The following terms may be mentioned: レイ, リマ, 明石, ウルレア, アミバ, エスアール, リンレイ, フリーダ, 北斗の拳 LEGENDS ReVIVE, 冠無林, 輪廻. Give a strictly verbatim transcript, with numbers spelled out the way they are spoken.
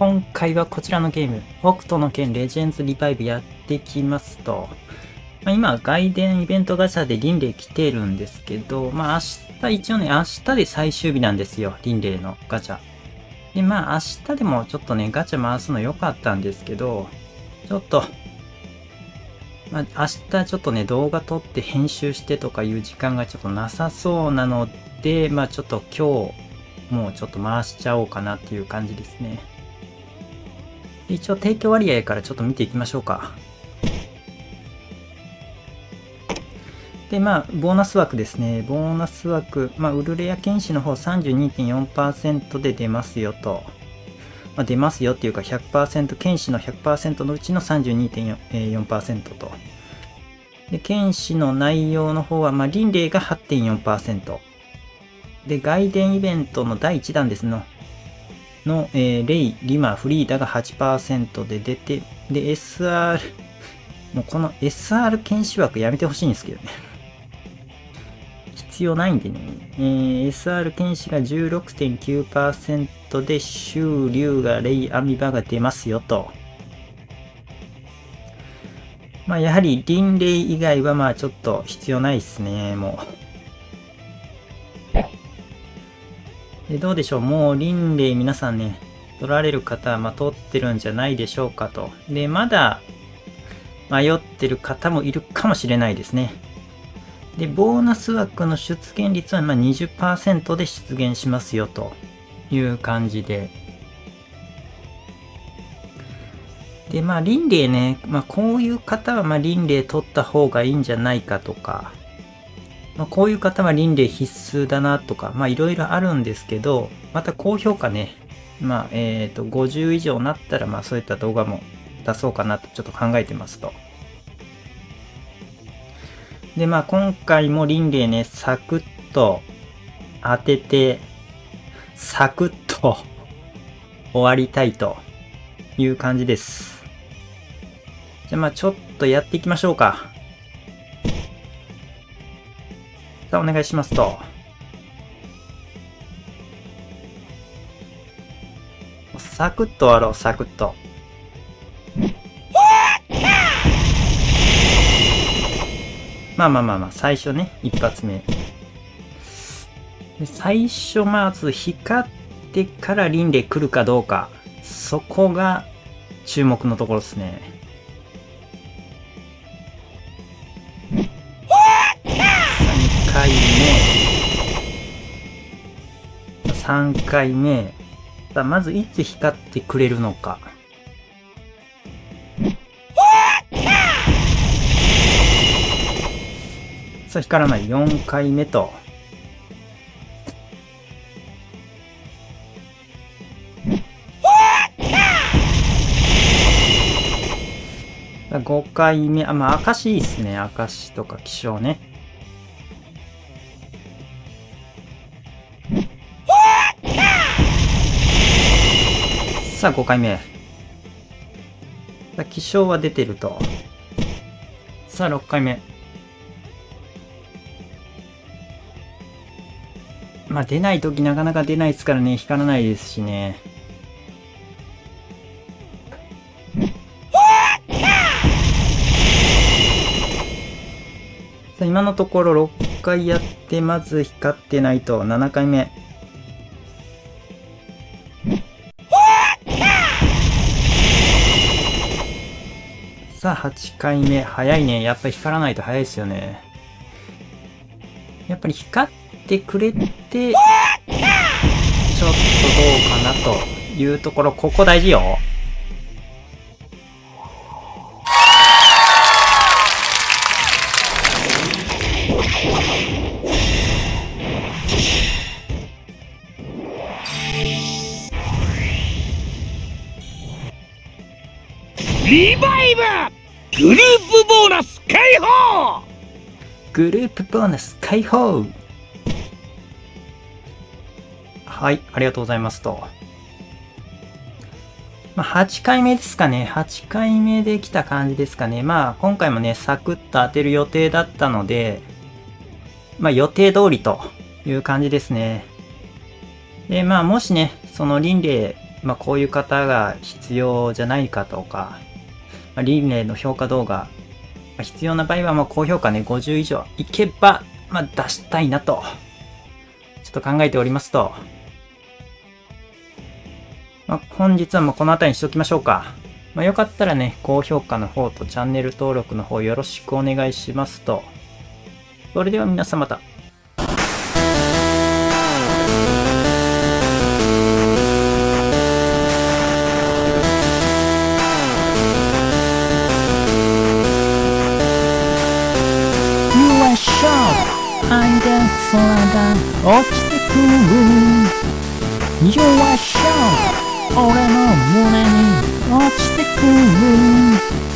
今回はこちらのゲーム、北斗の拳レジェンズリバイブやってきますと。まあ、今、外伝イベントガチャで輪廻来てるんですけど、まあ明日、一応ね、明日で最終日なんですよ、輪廻のガチャ。で、まあ明日でもちょっとね、ガチャ回すの良かったんですけど、ちょっと、まあ明日ちょっとね、動画撮って編集してとかいう時間がちょっとなさそうなので、まあちょっと今日、もうちょっと回しちゃおうかなっていう感じですね。一応提供割合からちょっと見ていきましょうか。で、まあ、ボーナス枠ですね。ボーナス枠。まあ、ウルレア剣士の方 さんじゅうにてんよんパーセント で出ますよと。まあ、出ますよっていうか ひゃくパーセント、剣士の ひゃくパーセント のうちの さんじゅうにてんよんパーセント と。で、剣士の内容の方は、まあ、輪廻が はちてんよんパーセント。で、外伝イベントのだいいちだんですの。の、えー、レイ、リマ、フリーダが はちパーセント で出て、で、エスアール、もうこの エスアール 剣士枠やめてほしいんですけどね。必要ないんでね。えー、エスアール 剣士が じゅうろくてんきゅうパーセント で、周竜がレイ、アミバが出ますよと。まあ、やはり、リンレイ以外はまあちょっと必要ないですね、もう。でどうでしょう、もう輪廻皆さんね、取られる方はまあ取ってるんじゃないでしょうかと。で、まだ迷ってる方もいるかもしれないですね。で、ボーナス枠の出現率はまあ にじゅっパーセント で出現しますよという感じで。で、まあ輪廻ね、まあ、こういう方はまあ輪廻取った方がいいんじゃないかとか。まあこういう方は輪廻必須だなとか、まあいろいろあるんですけど、また高評価ね、まあえっとごじゅう以上になったら、まあそういった動画も出そうかなとちょっと考えてますと。で、まあ今回も輪廻ね、サクッと当てて、サクッと終わりたいという感じです。じゃあまあちょっとやっていきましょうか。さあお願いしますと。サクッと終わろう、サクッと。まあまあまあまあ、最初ね、一発目。で最初まず光ってから輪廻来るかどうか。そこが注目のところですね。さんかいめ。さあ、まずいつ光ってくれるのか。さあ、光らない。よんかいめと。さあ、ごかいめ。あ、まあ、明石いいっすね。明石とか気象ね。さあごかいめ。さあ気象は出てると。さあろっかいめ。まあ出ない時なかなか出ないですからね、光らないですしね。さあ今のところろっかいやってまず光ってないと。ななかいめ。さあはちかいめ。早いね。やっぱり光らないと早いですよね。やっぱり光ってくれてちょっとどうかなというところ。ここ大事よ。リバイブ！グループボーナス解放！グループボーナス解放！はい、ありがとうございますと。まあ、はちかいめですかね。はちかいめで来た感じですかね。まあ、今回もね、サクッと当てる予定だったので、まあ、予定通りという感じですね。で、まあ、もしね、その輪廻まあ、こういう方が必要じゃないかとか、まあ、リレーの評価動画、まあ、必要な場合はまあ高評価ね、ごじゅう以上いけば、まあ、出したいなと、ちょっと考えておりますと、まあ、本日はもうこの辺りにしておきましょうか。まあ、よかったらね、高評価の方とチャンネル登録の方よろしくお願いしますと。それでは皆さんまた。落ちてくる You are sure 俺の胸に落ちてくる